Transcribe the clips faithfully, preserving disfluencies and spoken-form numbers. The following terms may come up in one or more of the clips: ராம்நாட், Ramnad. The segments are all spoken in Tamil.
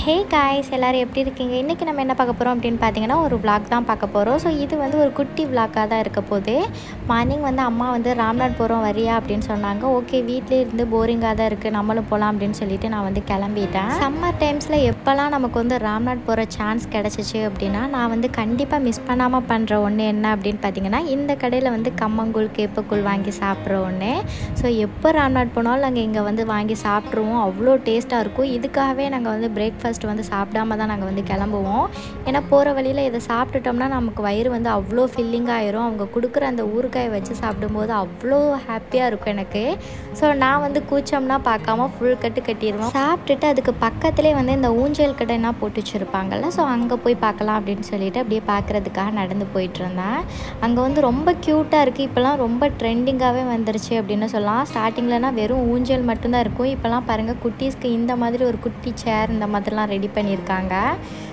ஹே காய்ஸ், எல்லோரும் எப்படி இருக்கீங்க? இன்றைக்கி நம்ம என்ன பார்க்க போகிறோம் அப்படின்னு பார்த்தீங்கன்னா ஒரு விளாக் தான் பார்க்க போகிறோம். ஸோ இது வந்து ஒரு குட்டி விளாக்காக தான் இருக்க போது. மார்னிங் வந்து அம்மா வந்து ராம்நாட் போகிறோம் வரியா அப்படின்னு சொன்னாங்க. ஓகே, வீட்டிலே இருந்து போரிங்காக தான் இருக்குது, நம்மளும் போகலாம் அப்படின்னு சொல்லிட்டு நான் வந்து கிளம்பிட்டேன். சம்மர் டைம்ஸில் எப்போல்லாம் நமக்கு வந்து ராம்நாட் போகிற சான்ஸ் கிடச்சிச்சு அப்படின்னா நான் வந்து கண்டிப்பாக மிஸ் பண்ணாமல் பண்ணுற ஒன்று என்ன அப்படின்னு பார்த்தீங்கன்னா இந்த கடையில் வந்து கம்மங்கூழ் கேப்பக்கூழ் வாங்கி சாப்பிட்ற ஒன்று. ஸோ எப்போ ராம்நாட் போனாலும் நாங்கள் இங்கே வந்து வாங்கி சாப்பிட்ருவோம், அவ்வளோ டேஸ்ட்டாக இருக்கும். இதுக்காகவே நாங்கள் வந்து பிரேக் ஃபஸ்ட்டு வந்து சாப்பிடாம தான் நாங்கள் வந்து கிளம்புவோம். ஏன்னா போகிற வழியில் இதை சாப்பிட்டுட்டோம்னா நமக்கு வயிறு வந்து அவ்வளோ ஃபில்லிங்காக ஆயிரும். அவங்க கொடுக்குற அந்த ஊறுகாயை வச்சு சாப்பிடும்போது அவ்வளோ ஹாப்பியாக இருக்கும் எனக்கு. ஸோ நான் வந்து கூச்சம்னா பார்க்காம ஃபுல் கட்டு கட்டிடுவோம். சாப்பிட்டுட்டு அதுக்கு பக்கத்துலேயே வந்து இந்த ஊஞ்சல் கடைனா போட்டு வச்சுருப்பாங்கள்ல, ஸோ அங்கே போய் பார்க்கலாம் அப்படின்னு சொல்லிட்டு அப்படியே பார்க்குறதுக்காக நடந்து போயிட்டுருந்தேன். அங்கே வந்து ரொம்ப க்யூட்டாக இருக்குது, இப்போலாம் ரொம்ப ட்ரெண்டிங்காகவே வந்துருச்சு அப்படின்னு சொல்லலாம். ஸ்டார்டிங்லனா வெறும் ஊஞ்சல் மட்டும்தான் இருக்கும், இப்போலாம் பாருங்கள் குட்டீஸ்க்கு இந்த மாதிரி ஒரு குட்டி சேர் இந்த மாதிரி அதெல்லாம் ரெடி பண்ணியிருக்காங்க.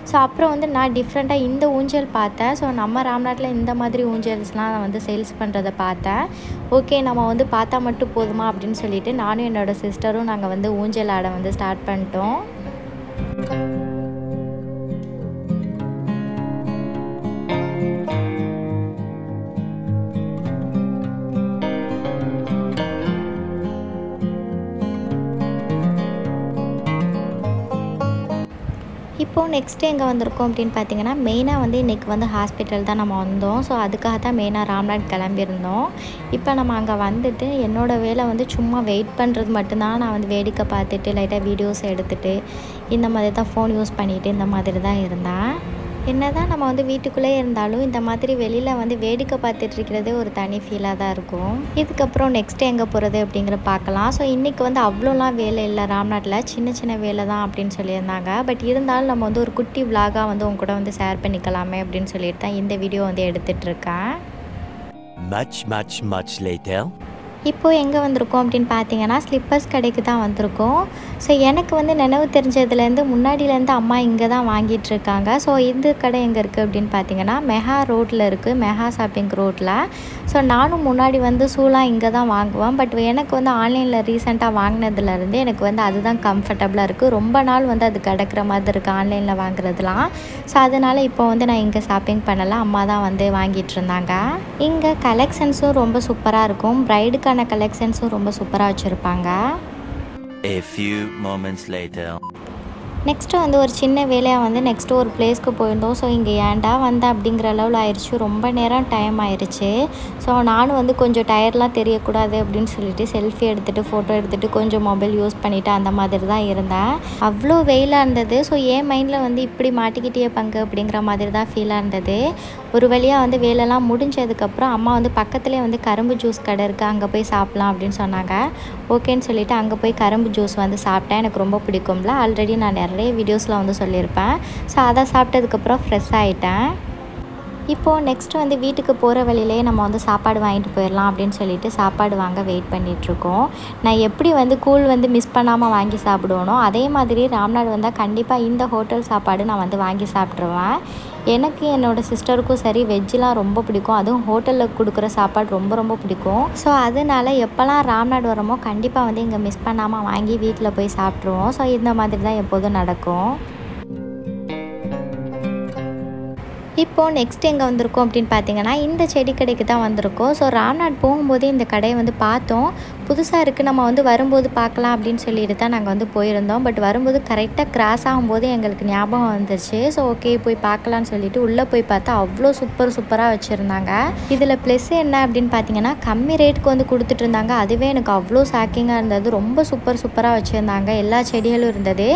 ஸோ அப்புறம் வந்து நான் டிஃப்ரெண்ட்டாக இந்த ஊஞ்சல் பார்த்தேன். ஸோ நம்ம ராம்நாட்டில் இந்த மாதிரி ஊஞ்சல்ஸ்லாம் வந்து சேல்ஸ் பண்ணுறதை பார்த்தேன். ஓகே, நம்ம வந்து பார்த்தா மட்டும் போதுமா அப்படின்னு சொல்லிட்டு நானும் என்னோடய சிஸ்டரும் நாங்கள் வந்து ஊஞ்சல் ஆட வந்து ஸ்டார்ட் பண்ணிட்டோம். இப்போது நெக்ஸ்ட்டு எங்கே வந்திருக்கோம் அப்படின்னு பார்த்தீங்கன்னா மெயினாக வந்து இன்றைக்கி வந்து ஹாஸ்பிட்டல் தான் நம்ம வந்தோம். ஸோ அதுக்காக தான் மெயினாக ராம்நாட் கிளம்பியிருந்தோம். இப்போ நம்ம அங்கே வந்துட்டு என்னோடய வேலை வந்து சும்மா வெயிட் பண்ணுறது மட்டும்தான். நான் வந்து வேடிக்கை பார்த்துட்டு லைட்டாக வீடியோஸ் எடுத்துகிட்டு இந்த மாதிரி தான் ஃபோன் யூஸ் பண்ணிவிட்டு இந்த மாதிரி தான் இருந்தேன். என்ன தான் நம்ம வந்து வீட்டுக்குள்ளே இருந்தாலும் இந்த மாதிரி வெளியில் வந்து வேடிக்கை பார்த்துட்ருக்கிறதே ஒரு தனி ஃபீலாக தான் இருக்கும். இதுக்கப்புறம் நெக்ஸ்ட்டு எங்கே போகிறது அப்படிங்கிற பார்க்கலாம். ஸோ இன்றைக்கி வந்து அவ்வளோலாம் வேலை இல்லை ராம்நாட்டில், சின்ன சின்ன வேலை தான் அப்படின்னு சொல்லியிருந்தாங்க. பட் இருந்தாலும் நம்ம வந்து ஒரு குட்டி விளாகாக வந்து உங்க கூட வந்து ஷேர் பண்ணிக்கலாமே அப்படின்னு சொல்லிட்டு தான் இந்த வீடியோ வந்து எடுத்துகிட்ருக்கேன். much much much later இப்போது எங்கே வந்திருக்கோம் அப்படின்னு பார்த்தீங்கன்னா ஸ்லிப்பர்ஸ் கடைக்கு தான் வந்திருக்கோம். ஸோ எனக்கு வந்து நினைவு தெரிஞ்சதுலேருந்து முன்னாடியிலேருந்து அம்மா இங்கே தான் வாங்கிட்டுருக்காங்க. ஸோ இந்த கடை எங்கே இருக்குது அப்படின்னு பார்த்தீங்கன்னா மெகா ரோட்டில் இருக்குது, மெகா ஷாப்பிங் ரோட்டில். ஸோ நானும் முன்னாடி வந்து ஷூலாம் இங்கே தான் வாங்குவேன். பட் எனக்கு வந்து ஆன்லைனில் ரீசெண்டாக வாங்கினதுலேருந்து எனக்கு வந்து அதுதான் கம்ஃபர்டபுளாக இருக்குது. ரொம்ப நாள் வந்து அது கிடக்கிற மாதிரி இருக்குது ஆன்லைனில் வாங்குறதுலாம். ஸோ அதனால் இப்போ வந்து நான் இங்கே ஷாப்பிங் பண்ணலாம், அம்மா தான் வந்து வாங்கிட்டு இருந்தாங்க. இங்கே கலெக்ஷன்ஸும் ரொம்ப சூப்பராக இருக்கும், ப்ரைடுக்கு கலெக்ஷன்ஸும் ரொம்ப சூப்பராக வச்சுருப்பாங்க. A few moments later. Next வந்து ஒரு சின்ன வேலையாக வந்து நெக்ஸ்ட்டு ஒரு பிளேஸ்க்கு போயிருந்தோம். ஸோ இங்கே ஏன்டா வந்தேன் அப்படிங்கிற அளவில் ஆயிடுச்சு, ரொம்ப நேரம் டைம் ஆயிடுச்சு. ஸோ நானும் வந்து கொஞ்சம் டயர்லாம் தெரியக்கூடாது அப்படின்னு சொல்லிட்டு செல்ஃபி எடுத்துகிட்டு ஃபோட்டோ எடுத்துகிட்டு கொஞ்சம் மொபைல் யூஸ் பண்ணிவிட்டு அந்த மாதிரி தான் இருந்தேன். அவ்வளோ வெயிலாக இருந்தது. ஸோ என் மைண்டில் வந்து இப்படி மாட்டிக்கிட்டே பங்கு அப்படிங்கிற மாதிரி தான் ஃபீலாக இருந்தது. ஒரு வழியாக வந்து வேலைலாம் முடிஞ்சதுக்கப்புறம் அம்மா வந்து பக்கத்துலேயே வந்து கரும்பு ஜூஸ் கடை இருக்குது, அங்கே போய் சாப்பிட்லாம் அப்படின்னு சொன்னாங்க. ஓகேன்னு சொல்லிவிட்டு அங்கே போய் கரும்பு ஜூஸ் வந்து சாப்பிட்டேன். எனக்கு ரொம்ப பிடிக்கும்ல, ஆல்ரெடி நான் நிறைய வீடியோஸில் வந்து சொல்லியிருப்பேன். ஸோ அதை சாப்பிட்டதுக்கப்புறம் ஃப்ரெஷ் ஆகிட்டேன். இப்போது நெக்ஸ்ட்டு வந்து வீட்டுக்கு போகிற வழியிலே நம்ம வந்து சாப்பாடு வாங்கிட்டு போயிடலாம் அப்படின்னு சொல்லிட்டு சாப்பாடு வாங்க வெயிட் பண்ணிகிட்ருக்கோம். நான் எப்படி வந்து கூழ் வந்து மிஸ் பண்ணாமல் வாங்கி சாப்பிடுவோனோ அதே மாதிரி ராம்நாடு வந்தால் கண்டிப்பாக இந்த ஹோட்டல் சாப்பாடு நான் வந்து வாங்கி சாப்பிட்ருவேன். எனக்கு என்னோடய சிஸ்டருக்கும் சரி வெஜ்ஜெலாம் ரொம்ப பிடிக்கும், அதுவும் ஹோட்டலில் கொடுக்குற சாப்பாடு ரொம்ப ரொம்ப பிடிக்கும். ஸோ அதனால் எப்போல்லாம் ராம்நாடு வரமோ கண்டிப்பாக வந்து இங்கே மிஸ் பண்ணாமல் வாங்கி வீட்டில் போய் சாப்பிட்ருவோம். ஸோ இந்த மாதிரி தான் எப்போதும் நடக்கும். இப்போது நெக்ஸ்ட் எங்கே வந்திருக்கோம் அப்படின்னு பார்த்தீங்கன்னா இந்த செடி கடைக்கு தான் வந்திருக்கோம். ஸோ ராம்நாட் போகும்போதே இந்த கடையை வந்து பார்த்தோம், புதுசாக இருக்குது, நம்ம வந்து வரும்போது பார்க்கலாம் அப்படின்னு சொல்லிட்டு தான் நாங்கள் வந்து போயிருந்தோம். பட் வரும்போது கரெக்டாக கிராஸ் ஆகும்போது எங்களுக்கு ஞாபகம் வந்துருச்சு. ஸோ ஓகே போய் பார்க்கலான்னு சொல்லிட்டு உள்ளே போய் பார்த்தா அவ்வளோ சூப்பர் சூப்பராக வச்சுருந்தாங்க. இதில் ப்ளஸ் என்ன அப்படின்னு பார்த்தீங்கன்னா கம்மி ரேட்டுக்கு வந்து கொடுத்துட்டு இருந்தாங்க. அதுவே எனக்கு அவ்வளோ ஷாக்கிங்காக இருந்தது, ரொம்ப சூப்பர் சூப்பராக வச்சுருந்தாங்க, எல்லா செடிகளும் இருந்தது.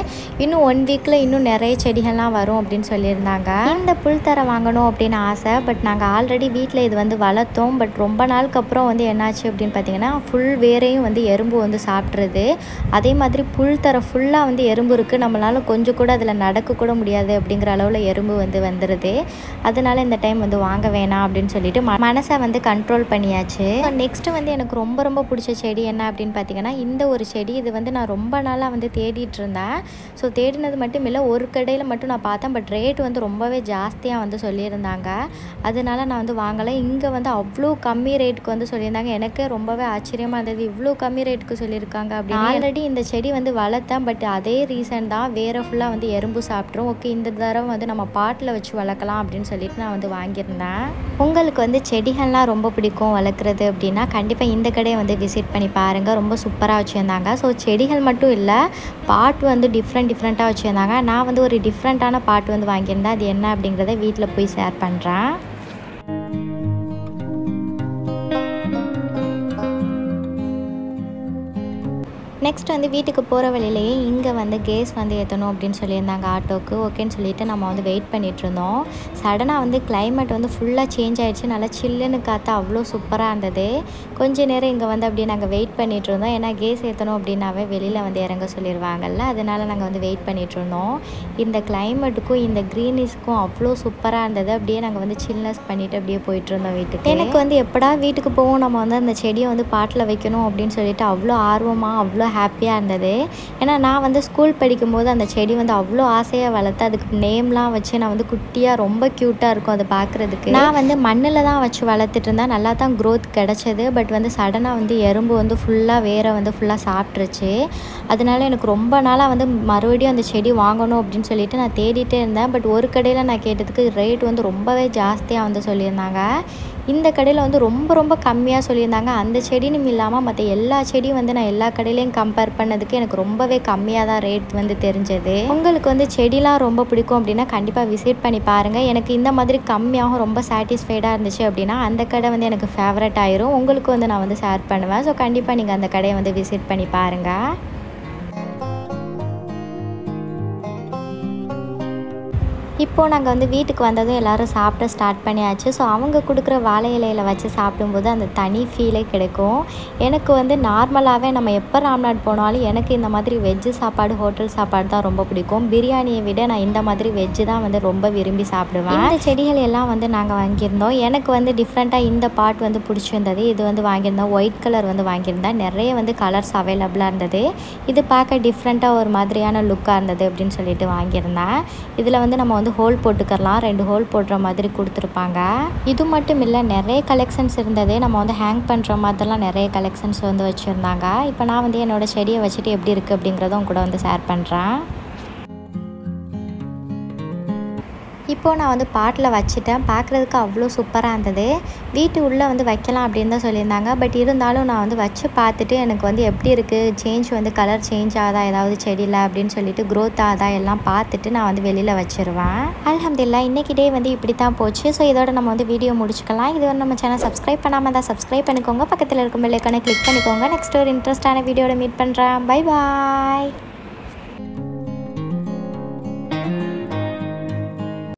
இன்னும் ஒன் வீக்கில் இன்னும் நிறைய செடிகள்லாம் வரும் அப்படின்னு சொல்லியிருந்தாங்க. இந்த புல் தர வாங்கணும் அப்படின்னு ஆசை, பட் நாங்கள் ஆல்ரெடி வீட்டில் இது வந்து வளர்த்தோம். பட் ரொம்ப நாளுக்கு அப்புறம் வந்து என்னாச்சு அப்படின்னு பார்த்தீங்கன்னா ஃபுல் வேரையும் வந்து எறும்பு வந்து சாப்பிட்றது. அதே மாதிரி புல் தர ஃபுல்லாக வந்து எறும்பு இருக்குது, நம்மளால கொஞ்சம் கூட அதில் நடக்கக்கூட முடியாது அப்படிங்கிற அளவில் எறும்பு வந்து வந்துடுது. அதனால இந்த டைம் வந்து வாங்க வேணாம் அப்படின்னு சொல்லிட்டு மனசை வந்து கண்ட்ரோல் பண்ணியாச்சு. நெக்ஸ்ட்டு வந்து எனக்கு ரொம்ப ரொம்ப பிடிச்ச செடி என்ன அப்படின்னு பார்த்தீங்கன்னா இந்த ஒரு செடி. இது வந்து நான் ரொம்ப நாளாக வந்து தேடிட்டு இருந்தேன். ஸோ தேடினது மட்டும் இல்லை, ஒரு கடையில் மட்டும் நான் பார்த்தேன். பட் ரேட் வந்து ரொம்பவே ஜாஸ்தியாக வந்து சொல்லியிருந்தாங்க, அதனால நான் வந்து வாங்கலை. இங்கே வந்து அவ்வளோ கம்மி ரேட்டுக்கு வந்து சொல்லியிருந்தாங்க. எனக்கே ரொம்பவே ஆச்சரியமாக இருந்தது, இவ்ளோ கம்மி ரேட்டுக்கு சொல்லிருக்காங்க அப்படினா ஆல்ரெடி இந்த செடி வந்து வளர்த்தேன் பட் அதே ரீசன் தான் வேற ஃபுல்லா வந்து எறும்பு சாப்பிட்றோம். ஓகே இந்த தடவை வந்து நம்ம பாட்ல வச்சு வளக்கலாம் அப்படினு சொல்லிட்டு நான் வந்து வாங்கி இருந்தேன். உங்களுக்கு வந்து செடிகள்லாம் ரொம்ப பிடிக்கும் வளர்க்குறது அப்படினா கண்டிப்பா இந்த கடையை வந்து விசிட் பண்ணி பாருங்க. ரொம்ப சூப்பரா வச்சிருந்தாங்க. சோ செடிகள் மட்டும் இல்ல பாட் வந்து டிஃபரண்ட் டிஃபரண்டா வச்சிருந்தாங்க. நான் வந்து ஒரு டிஃபரண்டான பாட் வந்து வாங்கி இருந்தேன். அது என்ன அப்படிங்கறதை வீட்ல போய் ஷேர் பண்றேன். நெக்ஸ்ட் வந்து வீட்டுக்கு போகிற வழியிலேயே இங்கே வந்து கேஸ் வந்து ஏற்றணும் அப்படின்னு சொல்லியிருந்தாங்க ஆட்டோக்கு. ஓகேன்னு சொல்லிவிட்டு நம்ம வந்து வெயிட் பண்ணிகிட்ருந்தோம். சடனாக வந்து கிளைமேட் வந்து ஃபுல்லாக சேஞ்ச் ஆகிடுச்சு. நல்லா சில்லுன்னு காற்று அவ்வளோ சூப்பராக இருந்தது. கொஞ்சம் நேரம் இங்கே வந்து அப்படியே நாங்கள் வெயிட் பண்ணிகிட்ருந்தோம். ஏன்னா கேஸ் ஏற்றணும் அப்படின்னாவே வெளியில் வந்து இறங்க சொல்லிடுவாங்கல்ல, அதனால் நாங்கள் வந்து வெயிட் பண்ணிகிட்ருந்தோம். இந்த கிளைமேட்டுக்கும் இந்த க்ரீனிஸ்க்கும் அவ்வளோ சூப்பராக இருந்தது. அப்படியே நாங்கள் வந்து சில்னஸ் பண்ணிவிட்டு அப்படியே போயிட்டுருந்தோம் வீட்டுக்கு. எனக்கு வந்து எப்படா வீட்டுக்கு போவோம் நம்ம வந்து அந்த செடியை வந்து பாட்டில் வைக்கணும் அப்படின்னு சொல்லிட்டு அவ்வளோ ஆர்வமாக அவ்வளோ ஹாப்பியாக இருந்தது. ஏன்னா நான் வந்து ஸ்கூல் படிக்கும்போது அந்த செடி வந்து அவ்வளோ ஆசையாக வளர்த்து அதுக்கு நேம்லாம் வச்சு நான் வந்து குட்டியாக ரொம்ப க்யூட்டாக இருக்கும் அதை பார்க்குறதுக்கு. நான் வந்து மண்ணில் தான் வச்சு வளர்த்துட்டு இருந்தேன். நல்லா தான் க்ரோத் கிடச்சிது. பட் வந்து சடனாக வந்து எறும்பு வந்து ஃபுல்லாக வேற வந்து ஃபுல்லாக சாப்பிட்ருச்சு. அதனால எனக்கு ரொம்ப நாளாக வந்து மறுபடியும் அந்த செடி வாங்கணும் அப்படின்னு சொல்லிட்டு நான் தேடிகிட்டே இருந்தேன். பட் ஒரு கடையில் நான் கேட்டதுக்கு ரேட் வந்து ரொம்பவே ஜாஸ்தியாக வந்து சொல்லியிருந்தாங்க. இந்த கடையில் வந்து ரொம்ப ரொம்ப கம்மியாக சொல்லியிருந்தாங்க. அந்த செடின்னு இல்லாமல் மற்ற எல்லா செடியும் வந்து நான் எல்லா கடையிலையும் கம்பேர் பண்ணதுக்கு எனக்கு ரொம்பவே கம்மியாக தான் ரேட் வந்து தெரிஞ்சது. உங்களுக்கு வந்து செடிலாம் ரொம்ப பிடிக்கும் அப்படின்னா கண்டிப்பாக விசிட் பண்ணி பாருங்கள். எனக்கு இந்த மாதிரி கம்மியாகவும் ரொம்ப சாட்டிஸ்ஃபைடாக இருந்துச்சு அப்படின்னா அந்த கடை வந்து எனக்கு ஃபேவரட் ஆயிரும். உங்களுக்கு வந்து நான் வந்து ஷேர் பண்ணுவேன். ஸோ கண்டிப்பாக நீங்கள் அந்த கடையை வந்து விசிட் பண்ணி பாருங்கள். இப்போது நாங்கள் வந்து வீட்டுக்கு வந்ததும் எல்லோரும் சாப்பிட ஸ்டார்ட் பண்ணியாச்சு. ஸோ அவங்க கொடுக்குற வாழை இலையில் வச்சு சாப்பிடும்போது அந்த தனி ஃபீலே கிடைக்கும். எனக்கு வந்து நார்மலாகவே நம்ம எப்போ ராம்நாட் போனாலும் எனக்கு இந்த மாதிரி வெஜ்ஜு சாப்பாடு ஹோட்டல் சாப்பாடு தான் ரொம்ப பிடிக்கும். பிரியாணியை விட நான் இந்த மாதிரி வெஜ்ஜு தான் வந்து ரொம்ப விரும்பி சாப்பிடுவேன். இந்த செடிகள் எல்லாம் வந்து நாங்கள் வாங்கியிருந்தோம். எனக்கு வந்து டிஃப்ரெண்ட்டாக இந்த பாட் வந்து பிடிச்சிருந்தது. இது வந்து வாங்கியிருந்தோம். ஒயிட் கலர் வந்து வாங்கியிருந்தேன். நிறைய வந்து கலர்ஸ் அவைலபிளாக இருந்தது. இது பார்க்க டிஃப்ரெண்ட்டாக ஒரு மாதிரியான லுக்காக இருந்தது அப்படின்னு சொல்லிட்டு வாங்கியிருந்தேன். இதில் வந்து நம்ம வந்து ஹோல் போட்டுக்கலாம். ரெண்டு ஹோல் போடுற மாதிரி கொடுத்துருப்பாங்க. இது மட்டும் இல்லை நிறைய கலெக்ஷன்ஸ் இருந்தது. நம்ம வந்து ஹேங் பண்ணுற மாதிரிலாம் நிறைய கலெக்ஷன்ஸ் வந்து வச்சுருந்தாங்க. இப்போ நான் வந்து என்னோடய செடியை வச்சுட்டு எப்படி இருக்குது அப்படிங்கிறத உங்க கூட வந்து ஷேர் பண்ணுறேன். இப்போது நான் வந்து பாட்டில் வச்சுட்டேன். பார்க்குறதுக்கு அவ்வளோ சூப்பராக இருந்தது. வீட்டு உள்ளே வந்து வைக்கலாம் அப்படின்னு தான் சொல்லியிருந்தாங்க. பட் இருந்தாலும் நான் வந்து வச்சு பார்த்துட்டு எனக்கு வந்து எப்படி இருக்குது, சேஞ்ச் வந்து கலர் சேஞ்ச் ஆகுதா ஏதாவது செடியில் அப்படின்னு சொல்லிட்டு க்ரோத் ஆகுதா எல்லாம் பார்த்துட்டு நான் வந்து வெளியில் வச்சுருவேன். அல்ஹம்துலில்லாஹ் இன்றைக்கி டே வந்து இப்படி தான் போச்சு. ஸோ இதோட நம்ம வந்து வீடியோ முடிச்சுக்கலாம். இது வந்து நம்ம சேனல் சப்ஸ்கிரைப் பண்ணாமல் தான் சப்ஸ்கிரைப் பண்ணிக்கோங்க. பக்கத்தில் இருக்கும் பெல் ஐக்கானை கிளிக் பண்ணிக்கோங்க. நெக்ஸ்ட் ஒரு இன்ட்ரெஸ்டான வீடியோவில் மீட் பண்ணுறேன். பை பாய்.